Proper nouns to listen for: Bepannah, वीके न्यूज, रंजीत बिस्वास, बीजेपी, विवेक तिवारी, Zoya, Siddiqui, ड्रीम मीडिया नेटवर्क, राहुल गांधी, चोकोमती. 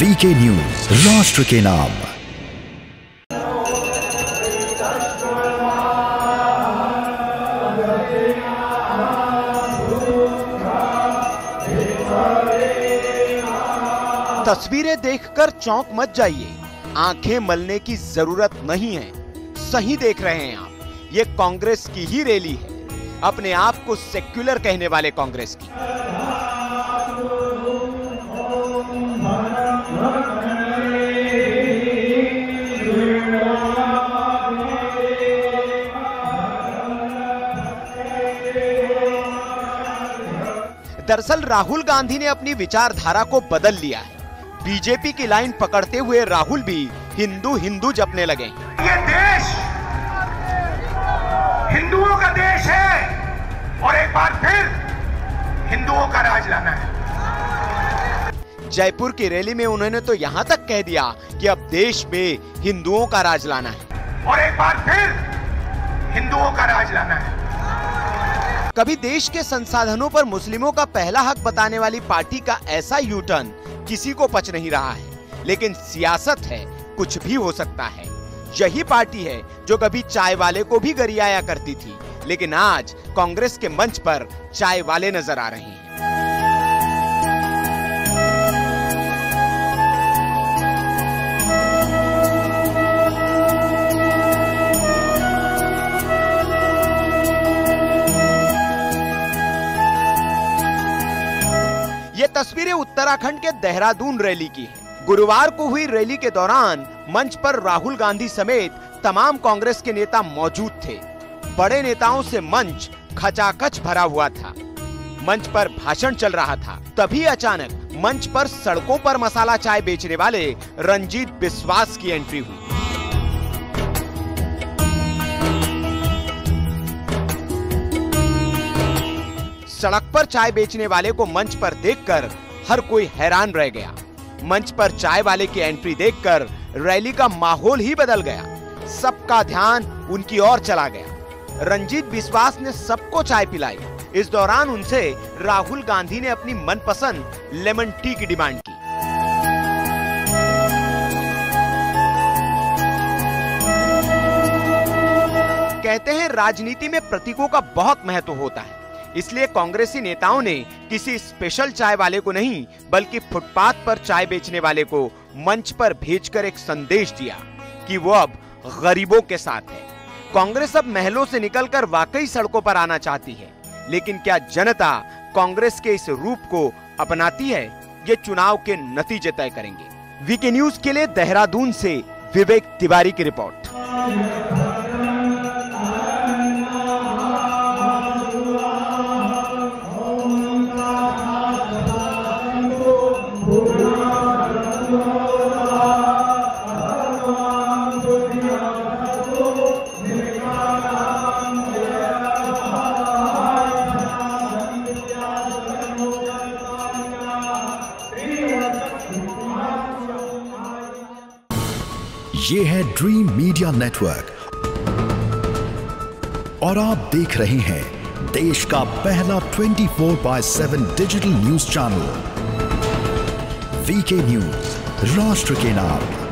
वीके न्यूज, राष्ट्र के नाम। तस्वीरें देखकर चौंक मत जाइए, आंखें मलने की जरूरत नहीं है। सही देख रहे हैं आप, ये कांग्रेस की ही रैली है, अपने आप को सेक्युलर कहने वाले कांग्रेस की। दरअसल राहुल गांधी ने अपनी विचारधारा को बदल लिया है। बीजेपी की लाइन पकड़ते हुए राहुल भी हिंदू हिंदू जपने लगे। ये देश हिंदुओं का देश है और एक बार फिर हिंदुओं का राज लाना है। जयपुर की रैली में उन्होंने तो यहाँ तक कह दिया कि अब देश में हिंदुओं का राज लाना है और एक बार फिर हिंदुओं का राज लाना है। कभी देश के संसाधनों पर मुस्लिमों का पहला हक बताने वाली पार्टी का ऐसा यूटर्न किसी को पच नहीं रहा है, लेकिन सियासत है, कुछ भी हो सकता है। यही पार्टी है जो कभी चाय वाले को भी गरियाया करती थी, लेकिन आज कांग्रेस के मंच पर चाय वाले नजर आ रहे हैं। ये तस्वीरें उत्तराखंड के देहरादून रैली की है। गुरुवार को हुई रैली के दौरान मंच पर राहुल गांधी समेत तमाम कांग्रेस के नेता मौजूद थे। बड़े नेताओं से मंच खचाखच भरा हुआ था। मंच पर भाषण चल रहा था, तभी अचानक मंच पर सड़कों पर मसाला चाय बेचने वाले रंजीत बिस्वास की एंट्री हुई। सड़क पर चाय बेचने वाले को मंच पर देखकर हर कोई हैरान रह गया। मंच पर चाय वाले की एंट्री देखकर रैली का माहौल ही बदल गया। सबका ध्यान उनकी ओर चला गया। रंजीत बिस्वास ने सबको चाय पिलाई। इस दौरान उनसे राहुल गांधी ने अपनी मनपसंद लेमन टी की डिमांड की। कहते हैं राजनीति में प्रतीकों का बहुत महत्व होता है, इसलिए कांग्रेसी नेताओं ने किसी स्पेशल चाय वाले को नहीं बल्कि फुटपाथ पर चाय बेचने वाले को मंच पर भेजकर एक संदेश दिया कि वो अब गरीबों के साथ है। कांग्रेस अब महलों से निकलकर वाकई सड़कों पर आना चाहती है, लेकिन क्या जनता कांग्रेस के इस रूप को अपनाती है, ये चुनाव के नतीजे तय करेंगे। वीके न्यूज के लिए देहरादून से विवेक तिवारी की रिपोर्ट। ये है ड्रीम मीडिया नेटवर्क और आप देख रहे हैं देश का पहला 24/7 digital news channel वीके न्यूज, राष्ट्र के नाम।